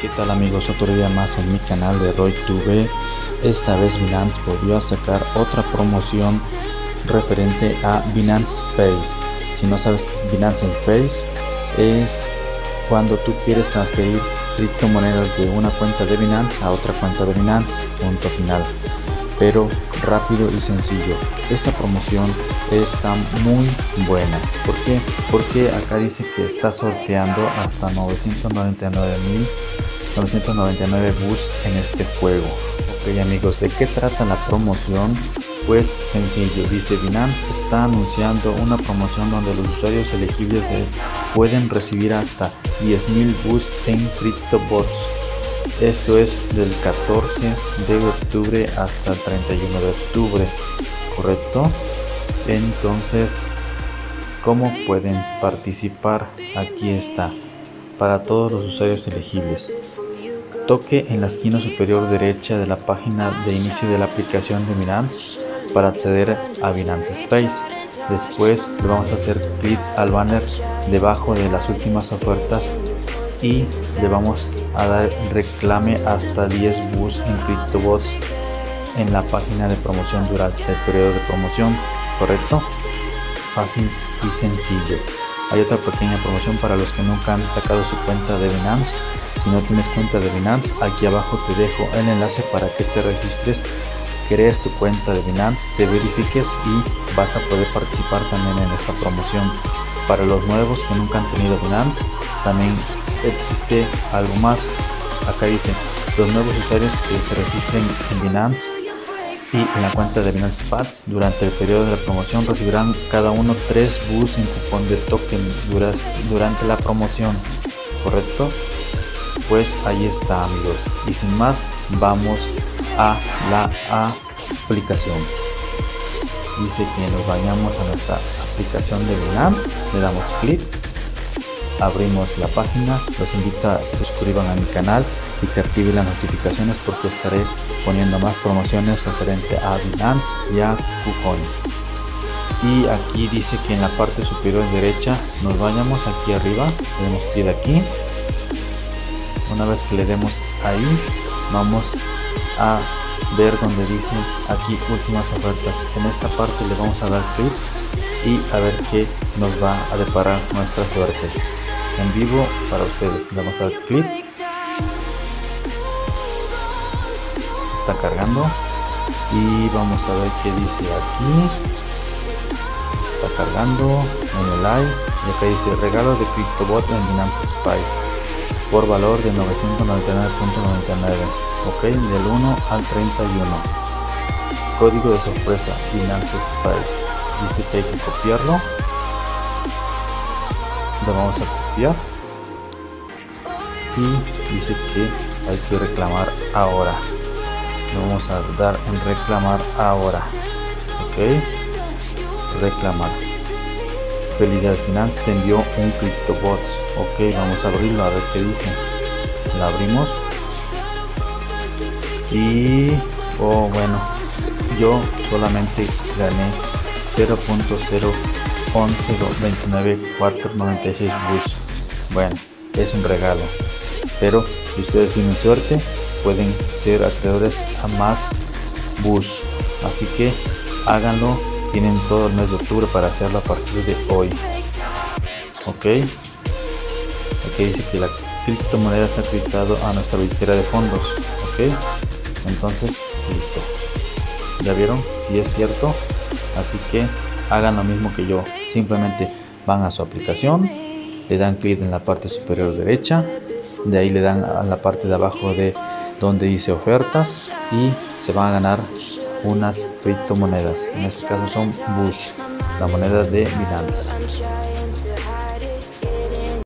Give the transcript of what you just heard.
¿Qué tal amigos? Otro día más en mi canal de RoyTube. Esta vez Binance volvió a sacar otra promoción referente a Binance Pay. Si no sabes qué es Binance Space, es cuando tú quieres transferir criptomonedas de una cuenta de Binance a otra cuenta de Binance, punto final, pero rápido y sencillo. Esta promoción está muy buena. ¿Por qué? Porque acá dice que está sorteando hasta 999.999 BUS en este juego. Ok amigos, ¿de qué trata la promoción? Pues sencillo, dice Binance está anunciando una promoción donde los usuarios elegibles pueden recibir hasta 10.000 BUS en CryptoBots. Esto es del 14 de octubre hasta el 31 de octubre, ¿correcto? Entonces, ¿cómo pueden participar? Aquí está, para todos los usuarios elegibles. Toque en la esquina superior derecha de la página de inicio de la aplicación de Binance para acceder a Binance Space. Después le vamos a hacer clic al banner debajo de las últimas ofertas y le vamos a dar reclame hasta 10 BUS en CryptoBots en la página de promoción durante el periodo de promoción, ¿correcto? Fácil y sencillo. Hay otra pequeña promoción para los que nunca han sacado su cuenta de Binance. Si no tienes cuenta de Binance, aquí abajo te dejo el enlace para que te registres, crees tu cuenta de Binance, te verifiques y vas a poder participar también en esta promoción. Para los nuevos que nunca han tenido Binance, también existe algo más. Acá dice, los nuevos usuarios que se registren en Binance y en la cuenta de Binance Pads durante el periodo de la promoción recibirán cada uno 3 BUS en cupón de token durante la promoción, ¿correcto? Pues ahí está amigos, y sin más vamos a la aplicación. Dice que nos vayamos a nuestra aplicación de Binance, le damos clic, abrimos la página. Los invito a que se suscriban a mi canal y que activen las notificaciones porque estaré poniendo más promociones referente a Binance y a KuCoin. Y aquí dice que en la parte superior derecha nos vayamos aquí arriba, le damos clic aquí. Una vez que le demos ahí, vamos a ver donde dice aquí últimas ofertas. En esta parte le vamos a dar clic y a ver qué nos va a deparar nuestra suerte en vivo para ustedes. Le vamos a dar clic, está cargando y vamos a ver qué dice aquí. Está cargando en el live y acá dice regalo de CryptoBots en Binance Spice por valor de 999.99, ok, del 1 al 31, código de sorpresa Binance Space. Dice que hay que copiarlo, lo vamos a copiar y dice que hay que reclamar ahora, lo vamos a dar en reclamar ahora, ok, reclamar. Felicidades Binance, te envió un CryptoBots. Ok, vamos a abrirlo a ver qué dice. La abrimos y oh, bueno, yo solamente gané 0.01029496 BUS. Bueno, es un regalo, pero si ustedes tienen suerte pueden ser acreedores a más BUS, así que háganlo. Tienen todo el mes de octubre para hacerlo a partir de hoy. Ok, aquí dice que la criptomoneda se ha criptado a nuestra billetera de fondos. Ok, entonces listo, ya vieron si es cierto, así que hagan lo mismo que yo. Simplemente van a su aplicación, le dan clic en la parte superior derecha, de ahí le dan a la parte de abajo de donde dice ofertas y se van a ganar unas criptomonedas, en este caso son BUS, la moneda de Binance.